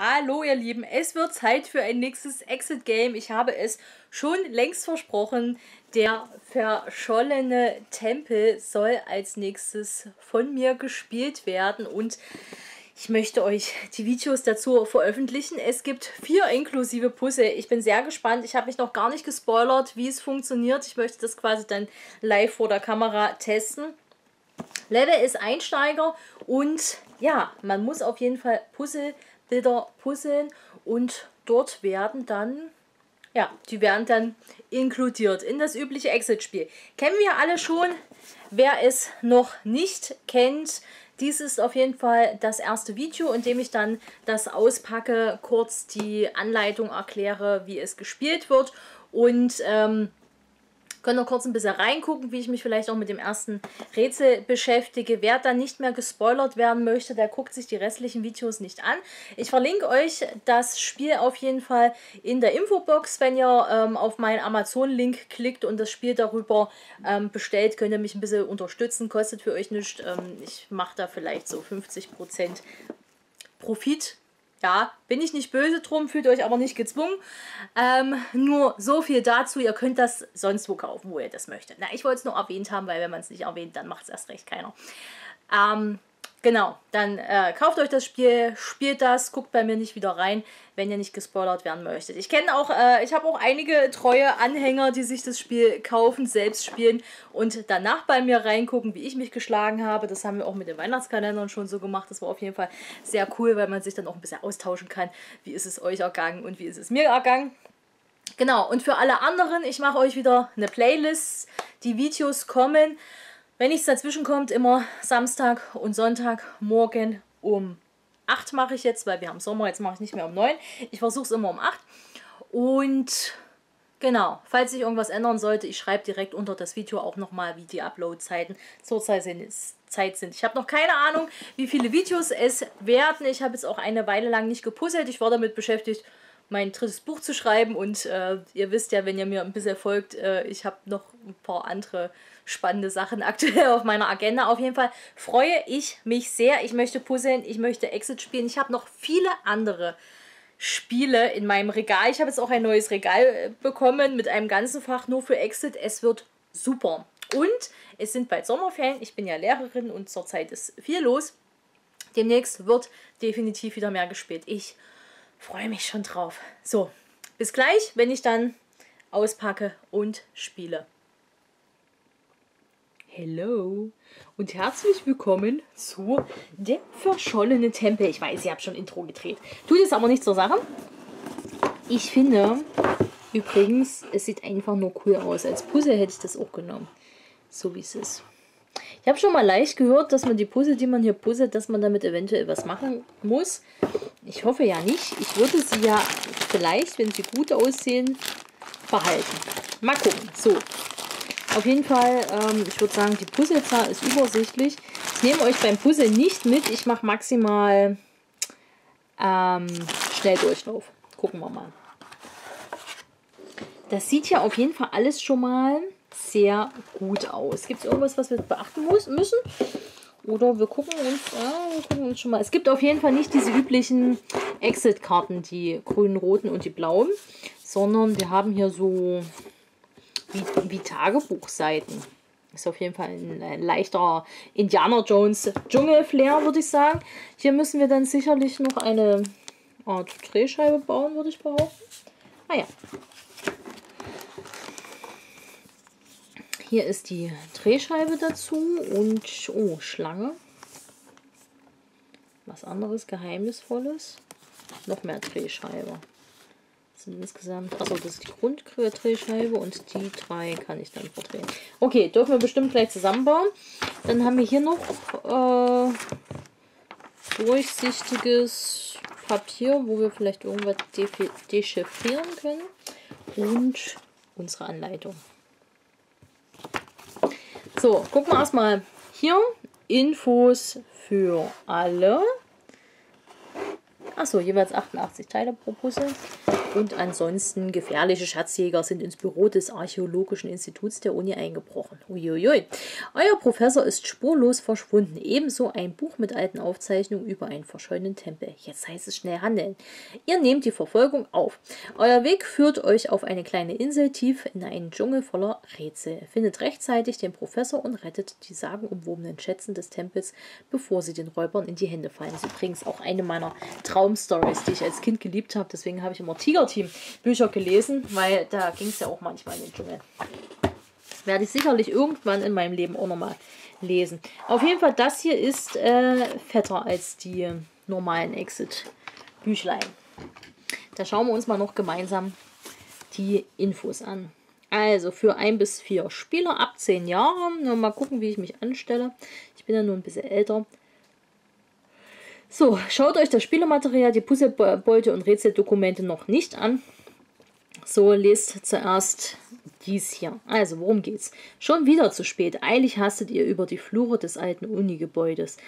Hallo ihr Lieben, es wird Zeit für ein nächstes Exit Game. Ich habe es schon längst versprochen, der verschollene Tempel soll als nächstes von mir gespielt werden und ich möchte euch die Videos dazu veröffentlichen. Es gibt 4 inklusive Puzzle. Ich bin sehr gespannt. Ich habe mich noch gar nicht gespoilert, wie es funktioniert. Ich möchte das quasi dann live vor der Kamera testen. Level ist Einsteiger und ja, man muss auf jeden Fall Bilder puzzeln und dort werden dann, ja, die werden dann inkludiert in das übliche Exit-Spiel. Kennen wir alle schon, wer es noch nicht kennt, dies ist auf jeden Fall das erste Video, in dem ich dann das auspacke, kurz die Anleitung erkläre, wie es gespielt wird und könnt noch kurz ein bisschen reingucken, wie ich mich vielleicht auch mit dem ersten Rätsel beschäftige. Wer da nicht mehr gespoilert werden möchte, der guckt sich die restlichen Videos nicht an. Ich verlinke euch das Spiel auf jeden Fall in der Infobox. Wenn ihr auf meinen Amazon-Link klickt und das Spiel darüber bestellt, könnt ihr mich ein bisschen unterstützen. Kostet für euch nichts. Ich mache da vielleicht so 50% Profit. Ja, bin ich nicht böse drum, fühlt euch aber nicht gezwungen. Nur so viel dazu, ihr könnt das sonst wo kaufen, wo ihr das möchtet. Na, ich wollte es nur erwähnt haben, weil wenn man es nicht erwähnt, dann macht es erst recht keiner. Genau, dann kauft euch das Spiel, spielt das, guckt bei mir nicht wieder rein, wenn ihr nicht gespoilert werden möchtet. Ich kenne auch, ich habe auch einige treue Anhänger, die sich das Spiel kaufen, selbst spielen und danach bei mir reingucken, wie ich mich geschlagen habe. Das haben wir auch mit den Weihnachtskalendern schon so gemacht. Das war auf jeden Fall sehr cool, weil man sich dann auch ein bisschen austauschen kann, wie ist es euch ergangen und wie ist es mir ergangen. Genau, und für alle anderen, ich mache euch wieder eine Playlist, die Videos kommen. Wenn nichts dazwischen kommt, immer Samstag und Sonntag morgen um 8 mache ich jetzt, weil wir haben Sommer, jetzt mache ich nicht mehr um 9. Ich versuche es immer um 8. Und genau, falls sich irgendwas ändern sollte, ich schreibe direkt unter das Video auch nochmal, wie die Upload-Zeiten zurzeit sind. Ich habe noch keine Ahnung, wie viele Videos es werden. Ich habe jetzt auch eine Weile lang nicht gepuzzelt. Ich war damit beschäftigt, mein drittes Buch zu schreiben und ihr wisst ja, wenn ihr mir ein bisschen folgt, ich habe noch ein paar andere spannende Sachen aktuell auf meiner Agenda. Auf jeden Fall freue ich mich sehr. Ich möchte puzzeln, ich möchte Exit spielen. Ich habe noch viele andere Spiele in meinem Regal. Ich habe jetzt auch ein neues Regal bekommen mit einem ganzen Fach nur für Exit. Es wird super. Und es sind bald Sommerferien. Ich bin ja Lehrerin und zurzeit ist viel los. Demnächst wird definitiv wieder mehr gespielt. Ich freue mich schon drauf. So, bis gleich, wenn ich dann auspacke und spiele. Hello und herzlich willkommen zu Der verschollene Tempel. Ich weiß, ich habe schon Intro gedreht. Tut es aber nicht zur Sache. Ich finde, übrigens, es sieht einfach nur cool aus. Als Puzzle hätte ich das auch genommen. So wie es ist. Ich habe schon mal leicht gehört, dass man die Puzzle, die man hier puzzelt, dass man damit eventuell was machen muss. Ich hoffe ja nicht. Ich würde sie ja vielleicht, wenn sie gut aussehen, behalten. Mal gucken. So, auf jeden Fall, ich würde sagen, die Puzzlezahl ist übersichtlich. Ich nehme euch beim Puzzle nicht mit. Ich mache maximal Schnelldurchlauf. Gucken wir mal. Das sieht ja auf jeden Fall alles schon mal sehr gut aus. Gibt es irgendwas, was wir beachten müssen? Oder wir gucken uns, schon mal. Es gibt auf jeden Fall nicht diese üblichen Exit-Karten, die grünen, roten und die blauen, sondern wir haben hier so wie Tagebuchseiten. Ist auf jeden Fall ein leichter Indiana Jones Dschungel-Flair, würde ich sagen. Hier müssen wir dann sicherlich noch eine Art Drehscheibe bauen, würde ich behaupten. Ah ja. Hier ist die Drehscheibe dazu und, oh, Schlange. Was anderes, Geheimnisvolles. Noch mehr Drehscheibe. Das sind insgesamt, also das ist die Grunddrehscheibe und die 3 kann ich dann verdrehen. Okay, dürfen wir bestimmt gleich zusammenbauen. Dann haben wir hier noch durchsichtiges Papier, wo wir vielleicht irgendwas dechiffrieren können. Und unsere Anleitung. So, gucken wir erstmal hier. Infos für alle. Achso, jeweils 88 Teile pro Puzzle. Und ansonsten, gefährliche Schatzjäger sind ins Büro des Archäologischen Instituts der Uni eingebrochen. Uiuiui. Euer Professor ist spurlos verschwunden. Ebenso ein Buch mit alten Aufzeichnungen über einen verschollenen Tempel. Jetzt heißt es schnell handeln. Ihr nehmt die Verfolgung auf. Euer Weg führt euch auf eine kleine Insel tief in einen Dschungel voller Rätsel. Findet rechtzeitig den Professor und rettet die sagenumwobenen Schätzen des Tempels, bevor sie den Räubern in die Hände fallen. Das ist übrigens auch eine meiner Traumstories, die ich als Kind geliebt habe. Deswegen habe ich immer Tiger Team Bücher gelesen, weil da ging es ja auch manchmal in den Dschungel. Werde ich sicherlich irgendwann in meinem Leben auch nochmal lesen. Auf jeden Fall, das hier ist fetter als die normalen Exit-Büchlein. Da schauen wir uns mal noch gemeinsam die Infos an. Also für 1 bis 4 Spieler ab 10 Jahren. Nur mal gucken, wie ich mich anstelle. Ich bin ja nur ein bisschen älter. So, schaut euch das Spielematerial, die Puzzlebeute und Rätseldokumente noch nicht an. So, lest zuerst dies hier. Also, worum geht's? Schon wieder zu spät. Eilig hastet ihr über die Flure des alten Uni-Gebäudes.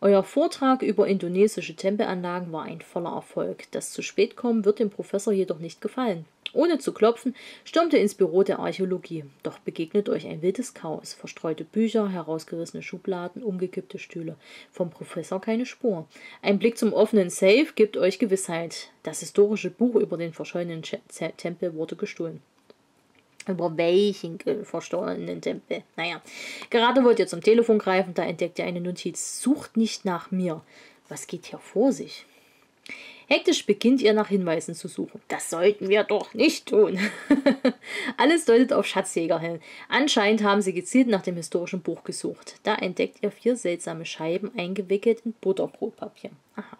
Euer Vortrag über indonesische Tempelanlagen war ein voller Erfolg. Das Zu-Spät-Kommen wird dem Professor jedoch nicht gefallen. Ohne zu klopfen, stürmt ihr ins Büro der Archäologie. Doch begegnet euch ein wildes Chaos. Verstreute Bücher, herausgerissene Schubladen, umgekippte Stühle. Vom Professor keine Spur. Ein Blick zum offenen Safe gibt euch Gewissheit. Das historische Buch über den verschollenen Tempel wurde gestohlen. Über welchen verstohlenen Tempel? Naja, gerade wollt ihr zum Telefon greifen, da entdeckt ihr eine Notiz. Sucht nicht nach mir. Was geht hier vor sich? Hektisch beginnt ihr nach Hinweisen zu suchen. Das sollten wir doch nicht tun. Alles deutet auf Schatzjäger hin. Anscheinend haben sie gezielt nach dem historischen Buch gesucht. Da entdeckt ihr 4 seltsame Scheiben, eingewickelt in Butterbrotpapier. Aha.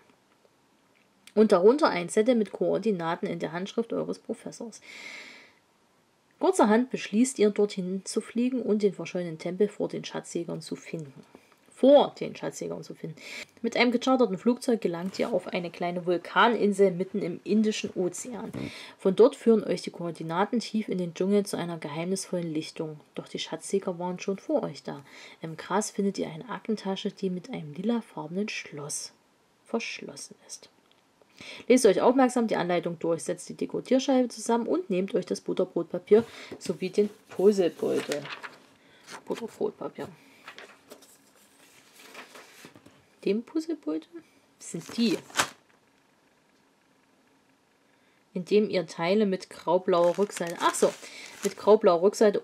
Und darunter ein Zettel mit Koordinaten in der Handschrift eures Professors. Kurzerhand beschließt ihr, dorthin zu fliegen und den verschollenen Tempel vor den Schatzjägern zu finden. Mit einem gecharterten Flugzeug gelangt ihr auf eine kleine Vulkaninsel mitten im Indischen Ozean. Von dort führen euch die Koordinaten tief in den Dschungel zu einer geheimnisvollen Lichtung. Doch die Schatzjäger waren schon vor euch da. Im Gras findet ihr eine Aktentasche, die mit einem lilafarbenen Schloss verschlossen ist. Lest euch aufmerksam die Anleitung durch, setzt die Dekodierscheibe zusammen und nehmt euch das Butterbrotpapier sowie den Puzzlebeutel. Den Puzzlebeutel? Das sind die. Indem ihr Teile mit graublauer Rückseite,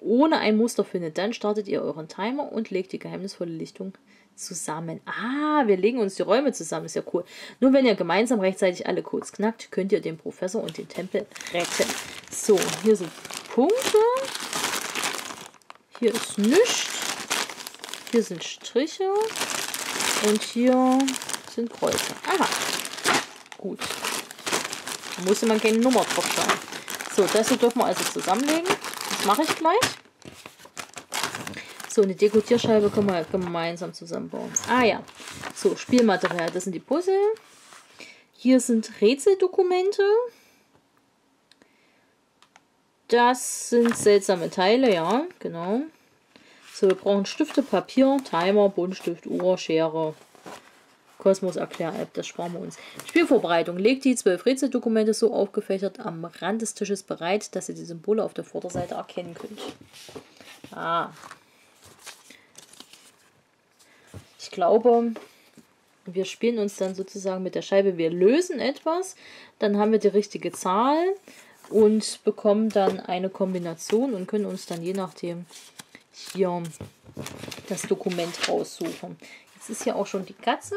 ohne ein Muster findet, dann startet ihr euren Timer und legt die geheimnisvolle Lichtung zusammen. Ah, wir legen uns die Räume zusammen, ist ja cool. Nur wenn ihr gemeinsam rechtzeitig alle Codes knackt, könnt ihr den Professor und den Tempel retten. So, hier sind Punkte. Hier ist nichts. Hier sind Striche. Und hier sind Kreuze. Aha, gut. Da musste man keine Nummer drauf schauen. So, das hier dürfen wir also zusammenlegen. Das mache ich gleich. So, eine Dekodierscheibe können wir gemeinsam zusammenbauen. Ah ja, so, Spielmaterial. Das sind die Puzzle. Hier sind Rätseldokumente. Das sind seltsame Teile, ja, genau. So, wir brauchen Stifte, Papier, Timer, Buntstift, Uhr, Schere, Kosmos-Erklär-App, das sparen wir uns. Spielvorbereitung. Legt die 12 Rätseldokumente so aufgefächert am Rand des Tisches bereit, dass ihr die Symbole auf der Vorderseite erkennen könnt. Ah. Ich glaube, wir spielen uns dann sozusagen mit der Scheibe, wir lösen etwas, dann haben wir die richtige Zahl und bekommen dann eine Kombination und können uns dann je nachdem hier das Dokument raussuchen. Jetzt ist hier auch schon die Katze.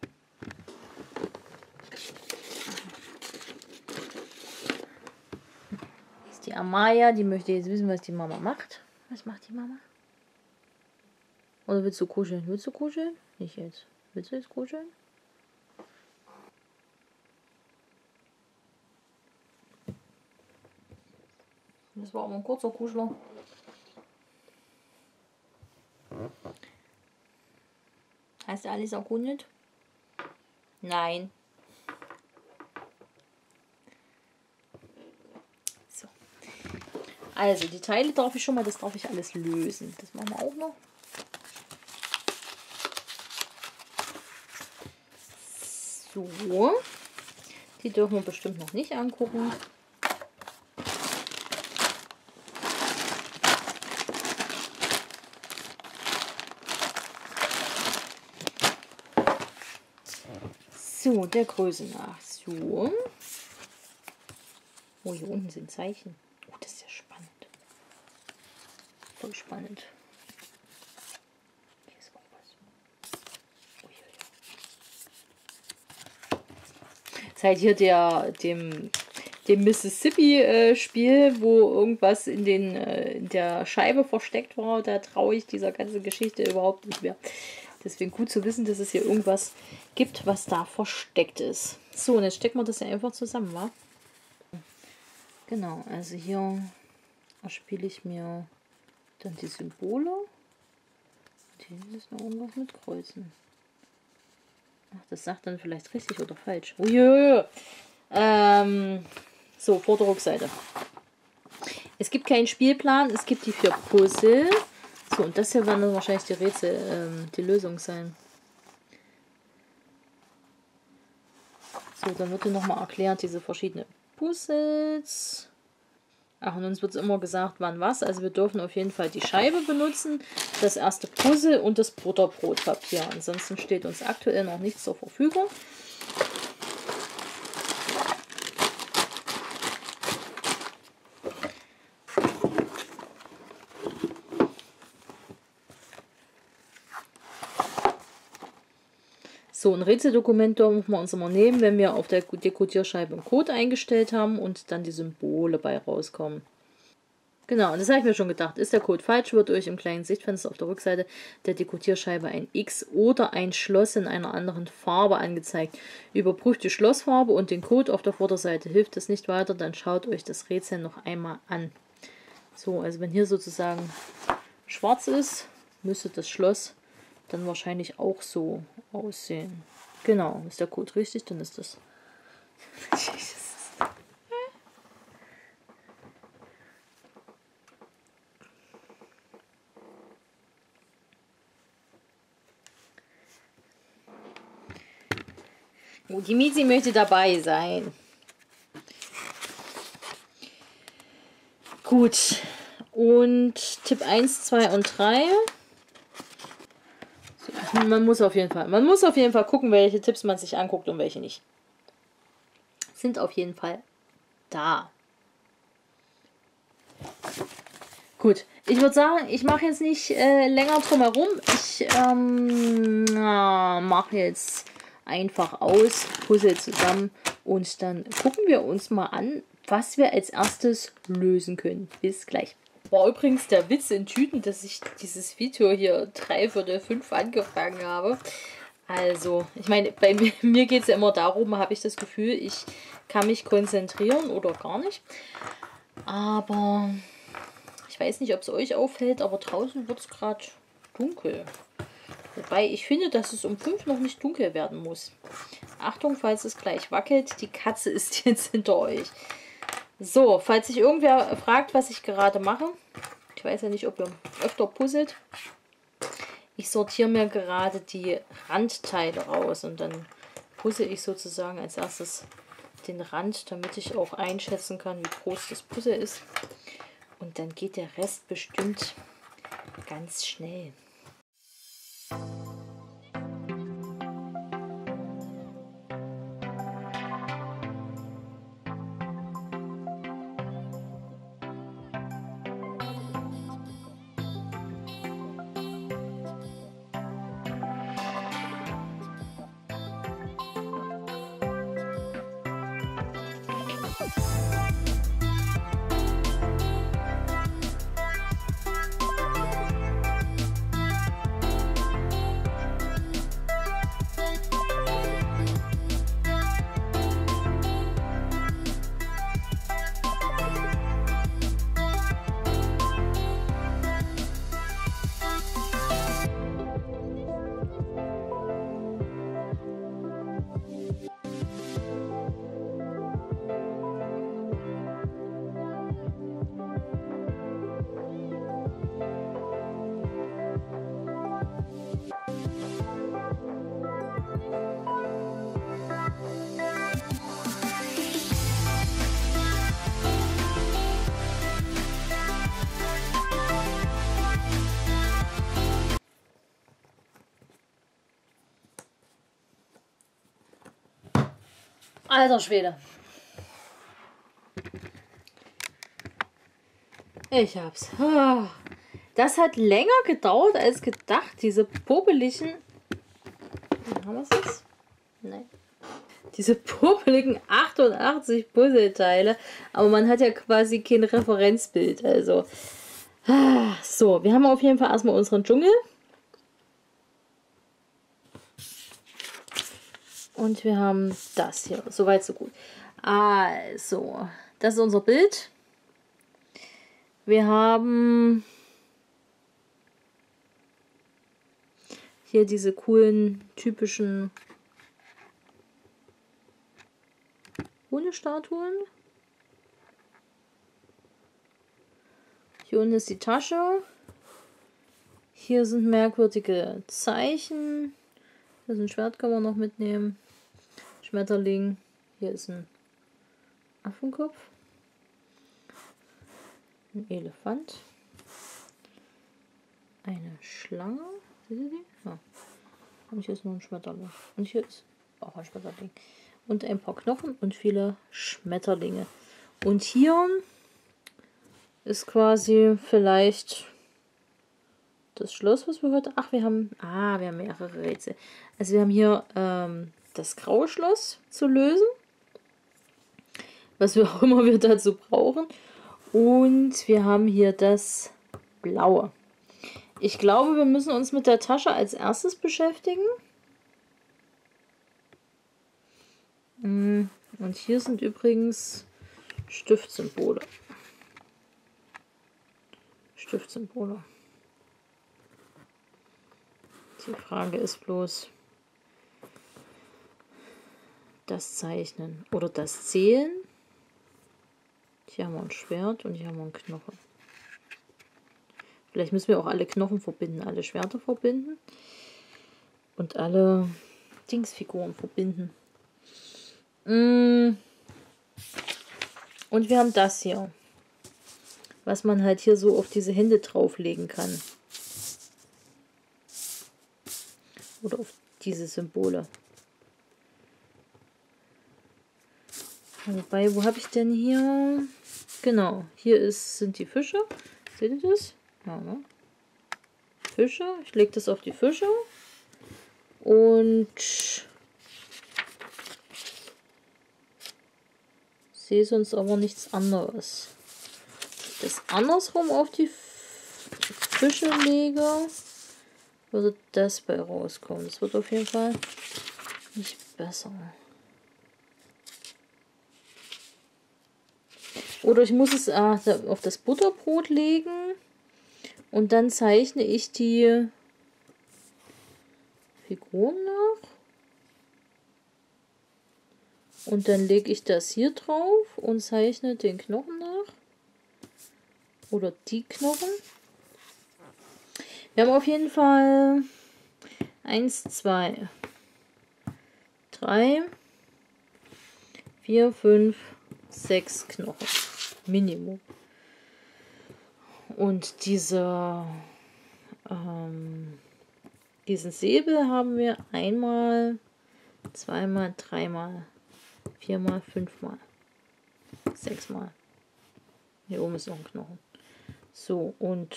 Das ist die Amaya, die möchte jetzt wissen, was die Mama macht. Was macht die Mama? Oder willst du kuscheln? Willst du kuscheln? Nicht jetzt. Willst du jetzt kuscheln? Das war auch mal ein kurzer Kuschler. Hast du alles erkundet? Nein. So. Also, die Teile darf ich schon mal, das darf ich alles lösen. Das machen wir auch noch. So. Die dürfen wir bestimmt noch nicht angucken. So, der Größe nach. So. Oh, hier unten sind Zeichen. Oh, das ist ja spannend. Voll spannend. Hier ist was. Seit hier dem Mississippi-Spiel, wo irgendwas in der Scheibe versteckt war, da traue ich dieser ganzen Geschichte überhaupt nicht mehr. Deswegen gut zu wissen, dass es hier irgendwas gibt, was da versteckt ist. So, und jetzt stecken wir das ja einfach zusammen, wa? Genau, also hier erspiele ich mir dann die Symbole. Und hier ist noch irgendwas mit Kreuzen. Ach, das sagt dann vielleicht richtig oder falsch. Oh yeah. So, Vorderrückseite. Es gibt keinen Spielplan, es gibt die 4 Puzzle. So, und das hier werden dann wahrscheinlich die Rätsel, die Lösung sein. So, dann wird hier nochmal erklärt, diese verschiedenen Puzzles. Ach, und uns wird immer gesagt, wann was. Also wir dürfen auf jeden Fall die Scheibe benutzen, das erste Puzzle und das Butterbrotpapier. Ansonsten steht uns aktuell noch nichts zur Verfügung. So, ein Rätseldokument dürfen wir uns immer nehmen, wenn wir auf der Dekodierscheibe einen Code eingestellt haben und dann die Symbole bei rauskommen. Genau, und das habe ich mir schon gedacht. Ist der Code falsch, wird euch im kleinen Sichtfenster auf der Rückseite der Dekodierscheibe ein X oder ein Schloss in einer anderen Farbe angezeigt. Überprüft die Schlossfarbe und den Code auf der Vorderseite. Hilft es nicht weiter, dann schaut euch das Rätsel noch einmal an. So, also wenn hier sozusagen schwarz ist, müsste das Schloss dann wahrscheinlich auch so aussehen. Genau, ist der Code richtig, dann ist das. Oh, die Miezi möchte dabei sein. Gut, und Tipp 1, 2 und 3. Man muss auf jeden Fall gucken, welche Tipps man sich anguckt und welche nicht. Sind auf jeden Fall da. Gut, ich würde sagen, ich mache jetzt nicht länger drumherum. Ich mache jetzt einfach aus, Puzzle zusammen und dann gucken wir uns mal an, was wir als erstes lösen können. Bis gleich. War übrigens der Witz in Tüten, dass ich dieses Video hier 16:45 angefangen habe. Also, ich meine, bei mir geht es ja immer darum, habe ich das Gefühl, ich kann mich konzentrieren oder gar nicht. Aber ich weiß nicht, ob es euch auffällt, aber draußen wird es gerade dunkel. Wobei ich finde, dass es um 5 noch nicht dunkel werden muss. Achtung, falls es gleich wackelt, die Katze ist jetzt hinter euch. So, falls sich irgendwer fragt, was ich gerade mache, ich weiß ja nicht, ob ihr öfter puzzelt, ich sortiere mir gerade die Randteile raus und dann puzzle ich sozusagen als erstes den Rand, damit ich auch einschätzen kann, wie groß das Puzzle ist. Und dann geht der Rest bestimmt ganz schnell. Alter Schwede. Ich hab's. Das hat länger gedauert als gedacht. Diese popeligen... Haben wir das? Nein. Diese popeligen 88 Puzzleteile. Aber man hat ja quasi kein Referenzbild. Also... So, wir haben auf jeden Fall erstmal unseren Dschungel. Und wir haben das hier. Soweit, so gut. Also, das ist unser Bild. Wir haben hier diese coolen, typischen Hundestatuen. Hier unten ist die Tasche. Hier sind merkwürdige Zeichen. Das ist ein Schwert, kann man noch mitnehmen. Schmetterling. Hier ist ein Affenkopf. Ein Elefant. Eine Schlange. Seht ihr die? Ja. Und hier ist nur ein Schmetterling. Und hier ist auch ein Schmetterling. Und ein paar Knochen und viele Schmetterlinge. Und hier... ist quasi vielleicht das Schloss, was wir heute... Ach, wir haben mehrere Rätsel. Also wir haben hier das graue Schloss zu lösen. Was wir auch immer wir dazu brauchen. Und wir haben hier das blaue. Ich glaube, wir müssen uns mit der Tasche als erstes beschäftigen. Und hier sind übrigens Stiftsymbole. Stiftsymbole. Die Frage ist bloß das Zeichnen oder das Zählen. Hier haben wir ein Schwert und hier haben wir einen Knochen. Vielleicht müssen wir auch alle Knochen verbinden, alle Schwerter verbinden und alle Dingsfiguren verbinden. Und wir haben das hier, was man halt hier so auf diese Hände drauflegen kann. Oder auf diese Symbole. Wobei, wo habe ich denn hier? Genau, hier sind die Fische. Seht ihr das? Ja, ne? Fische. Ich lege das auf die Fische. Und sehe sonst aber nichts anderes. Das andersrum auf die Fische lege, würde das bei rauskommen. Das wird auf jeden Fall nicht besser. Oder ich muss es auf das Butterbrot legen und dann zeichne ich die Figuren nach. Und dann lege ich das hier drauf und zeichne den Knochen nach. Oder die Knochen. Wir haben auf jeden Fall 1, 2, 3, 4, 5, 6 Knochen. Minimum. Und diesen Säbel haben wir einmal, zweimal, dreimal, viermal, fünfmal, sechsmal. Hier oben ist noch ein Knochen. So, und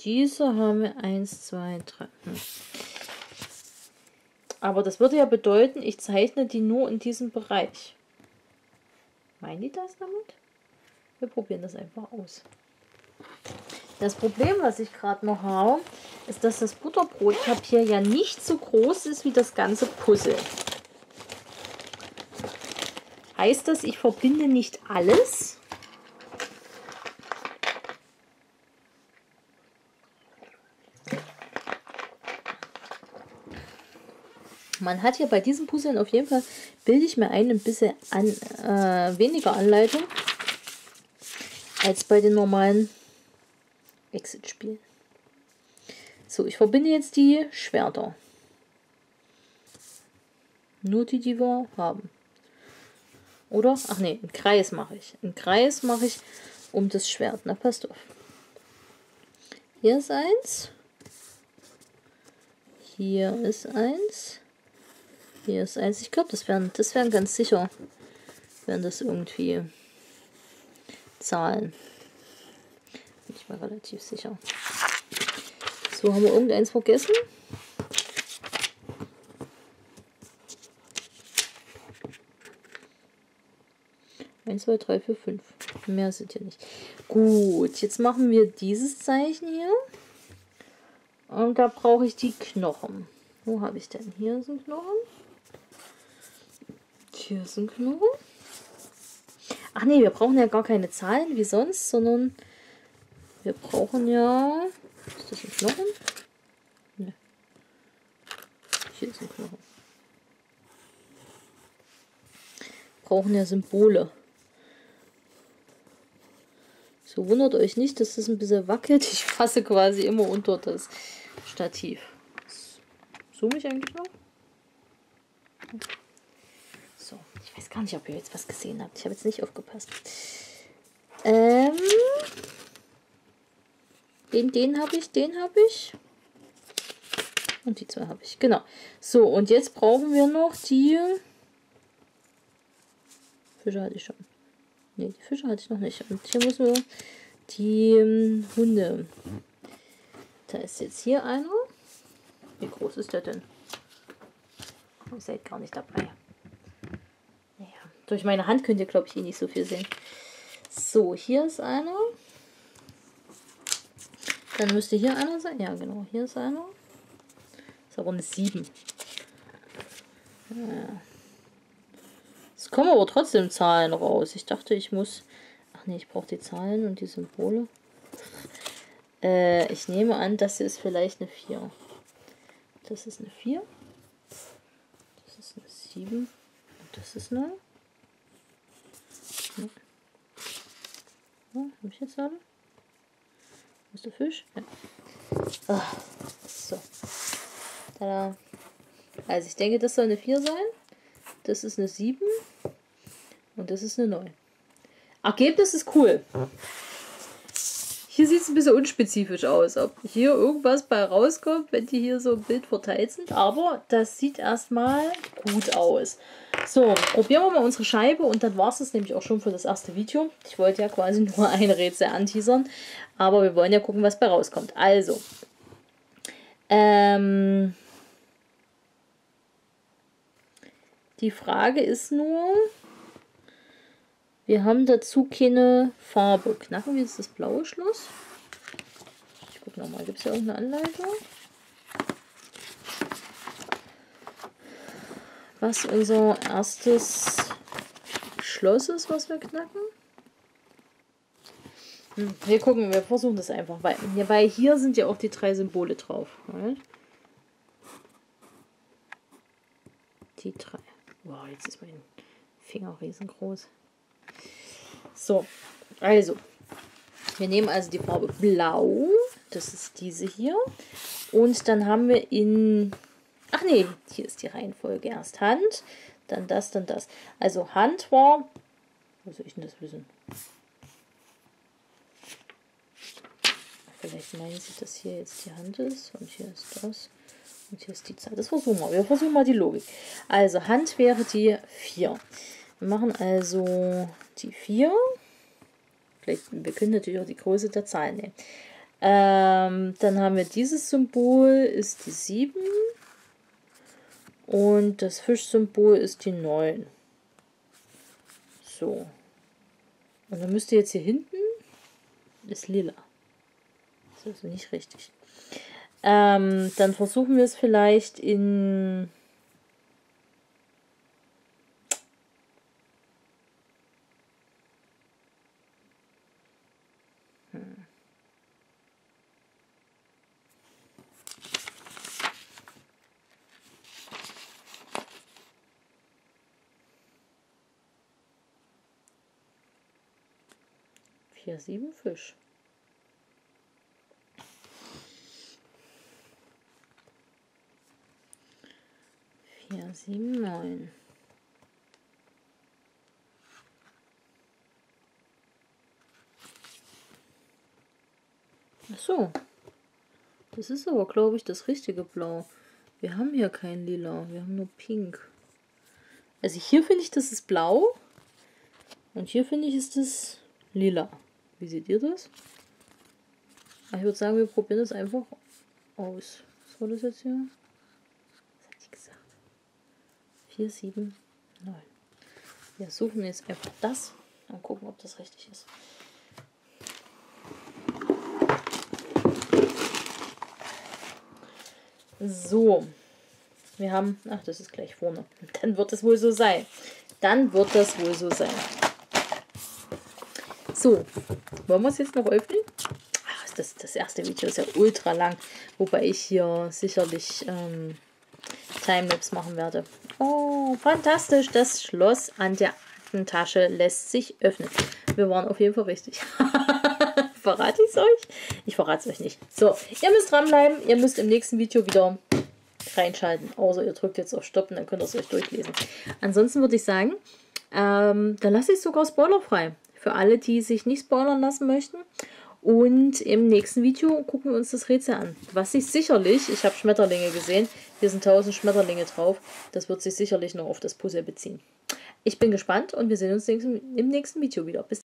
diese haben wir 1, 2, 3. Aber das würde ja bedeuten, ich zeichne die nur in diesem Bereich. Meinen die das damit? Wir probieren das einfach aus. Das Problem, was ich gerade noch habe, ist, dass das Butterbrotpapier ja nicht so groß ist wie das ganze Puzzle. Heißt das, ich verbinde nicht alles? Man hat hier bei diesen Puzzlen auf jeden Fall, bilde ich mir ein bisschen weniger Anleitung als bei den normalen Exit-Spielen. So, ich verbinde jetzt die Schwerter. Nur die, die wir haben. Oder? Ach ne, einen Kreis mache ich. Einen Kreis mache ich um das Schwert. Na, passt auf. Hier ist eins. Hier ist eins. Hier ist Eis. Ich glaube, das wären ganz sicher, wenn das irgendwie Zahlen. Bin ich mal relativ sicher. So, haben wir irgendeins vergessen? Eins, zwei, drei, vier, fünf. Mehr sind hier nicht. Gut, jetzt machen wir dieses Zeichen hier. Und da brauche ich die Knochen. Wo habe ich denn? Hier ist ein Knochen. Hier ist ein Knochen. Ach nee, wir brauchen ja gar keine Zahlen wie sonst, sondern wir brauchen ja... Ist das ein Knochen? Ne. Hier ist ein Knochen. Wir brauchen ja Symbole. So, wundert euch nicht, dass das ein bisschen wackelt. Ich fasse quasi immer unter das Stativ. Zoome ich eigentlich noch? So, ich weiß gar nicht, ob ihr jetzt was gesehen habt. Ich habe jetzt nicht aufgepasst. Den habe ich, und die zwei habe ich, genau. So, und jetzt brauchen wir noch die... Fische hatte ich schon. Ne, die Fische hatte ich noch nicht. Und hier müssen wir die Hunde. Da ist jetzt hier einer. Wie groß ist der denn? Ihr seid gar nicht dabei. Naja, durch meine Hand könnt ihr, glaube ich, eh nicht so viel sehen. So, hier ist einer. Dann müsste hier einer sein. Ja, genau, hier ist einer. Ist aber eine 7. Ja. Es kommen aber trotzdem Zahlen raus. Ich dachte, ich muss... Ach nee, ich brauche die Zahlen und die Symbole. Ich nehme an, das hier ist vielleicht eine 4. Das ist eine 4. Das ist eine 7. Und das ist eine... Ja. Ja, habe ich jetzt alle? Wo ist der Fisch? Ja. Ach, so. Tada. Also ich denke, das soll eine 4 sein. Das ist eine 7. Und das ist eine 9. Ergebnis ist cool. Hier sieht es ein bisschen unspezifisch aus, ob hier irgendwas bei rauskommt, wenn die hier so im Bild verteilt sind. Aber das sieht erstmal gut aus. So, probieren wir mal unsere Scheibe und dann war es das nämlich auch schon für das erste Video. Ich wollte ja quasi nur ein Rätsel anteasern, aber wir wollen ja gucken, was bei rauskommt. Also, die Frage ist nur, wir haben dazu keine Farbe. Knacken wir jetzt das blaue Schloss? Ich gucke nochmal, gibt es ja irgendeine Anleitung? Was unser erstes Schloss ist, was wir knacken. Wir gucken, wir versuchen das einfach, weil hier sind ja auch die drei Symbole drauf. Die drei. Wow, jetzt ist mein Finger riesengroß. So, also, wir nehmen also die Farbe Blau, das ist diese hier. Und dann haben wir in... Ach nee, hier ist die Reihenfolge. Erst Hand, dann das, dann das. Also Hand war... Wo soll ich denn das wissen? Vielleicht meinen Sie, dass hier jetzt die Hand ist und hier ist das und hier ist die Zahl. Das versuchen wir. Wir versuchen mal die Logik. Also Hand wäre die 4. Wir machen also die 4. Vielleicht, wir können natürlich auch die Größe der Zahl nehmen. Dann haben wir dieses Symbol, ist die 7. Und das Fischsymbol ist die 9. So. Und dann müsste jetzt hier hinten, ist lila. Das ist also nicht richtig. Dann versuchen wir es vielleicht in... Hier 7 Fisch. Hier 7, 9. Ach so. Das ist aber, glaube ich, das richtige Blau. Wir haben hier kein Lila, wir haben nur Pink. Also hier finde ich, das ist blau. Und hier finde ich, ist das lila. Wie seht ihr das? Ich würde sagen, wir probieren das einfach aus. Was war das jetzt hier? Was hatte ich gesagt? 4, 7, 9. Wir suchen jetzt einfach das und gucken, ob das richtig ist. So. Wir haben... Ach, das ist gleich vorne. Dann wird es wohl so sein. So. Wollen wir es jetzt noch öffnen? Das erste Video ist ja ultra lang, wobei ich hier sicherlich Timelapse machen werde. Oh, fantastisch! Das Schloss an der Aktentasche lässt sich öffnen. Wir waren auf jeden Fall richtig. Verrate ich es euch? Ich verrate es euch nicht. So, ihr müsst dranbleiben. Ihr müsst im nächsten Video wieder reinschalten. Außer ihr drückt jetzt auf Stopp und dann könnt ihr es euch durchlesen. Ansonsten würde ich sagen, dann lasse ich es sogar spoilerfrei. Für alle, die sich nicht spoilern lassen möchten. Und im nächsten Video gucken wir uns das Rätsel an. Was sich sicherlich, ich habe Schmetterlinge gesehen, hier sind 1000 Schmetterlinge drauf, das wird sich sicherlich noch auf das Puzzle beziehen. Ich bin gespannt und wir sehen uns im nächsten Video wieder. Bis